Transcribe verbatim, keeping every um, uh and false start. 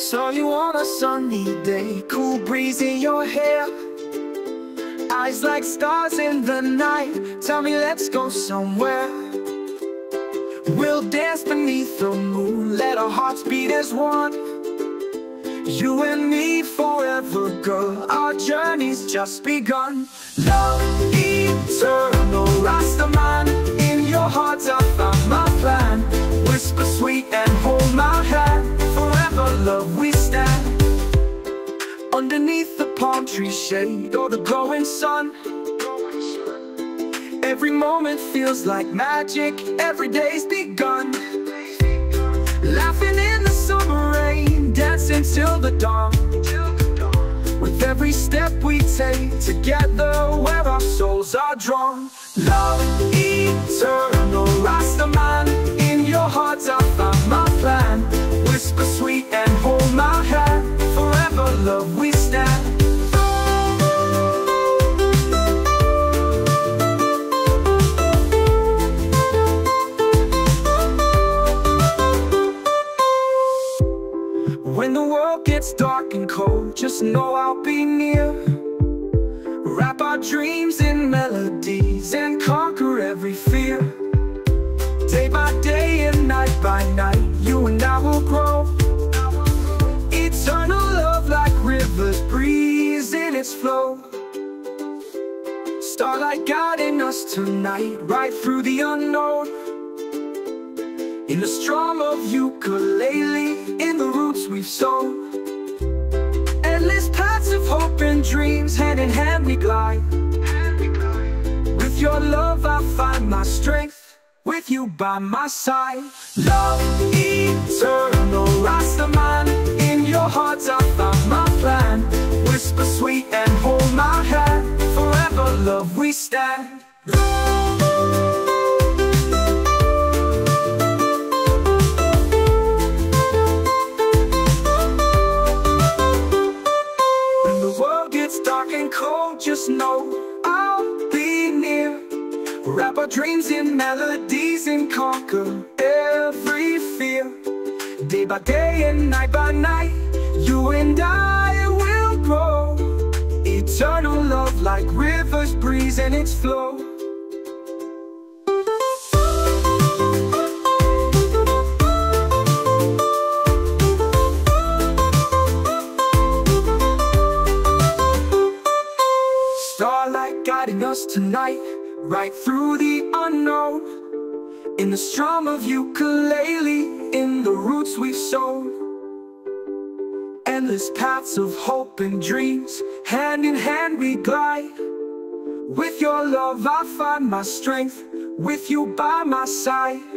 Saw you on a sunny day, cool breeze in your hair, eyes like stars in the night. Tell me let's go somewhere. We'll dance beneath the moon, let our hearts beat as one. You and me forever, girl, our journey's just begun. Love eternal, Rastaman, in your heart I found my plan. Whisper sweet and hold my hand, forever love we stand. Underneath the palm tree shade or the glowing sun, every moment feels like magic, every day's begun. Laughing in the summer rain, dancing till the dawn. With every step we take, together where our souls are drawn. Love eternal, Rastaman, in your heart I found my plan. Whisper sweet and hold my hand, forever love we stand. When the world gets dark and cold, just know I'll be near. Wrap our dreams in melodies and conquer every fear. Day by day and night by night, you and I will grow. Eternal love like rivers, breeze in its flow. Starlight guiding us tonight, right through the unknown. In the strum of ukulele, in the roots we've sown. Endless paths of hope and dreams, hand in hand we glide. With your love I find my strength, with you by my side. Love eternal, Rastaman, in your heart I found my plan. Whisper sweet and hold my hand, forever love we stand. Just know I'll be near. Wrap our dreams in melodies and conquer every fear. Day by day and night by night, you and I will grow. Eternal love like rivers, breeze in its flow. Starlight guiding us tonight, right through the unknown. In the strum of ukulele, in the roots we've sown. Endless paths of hope and dreams, hand in hand we glide. With your love I find my strength, with you by my side.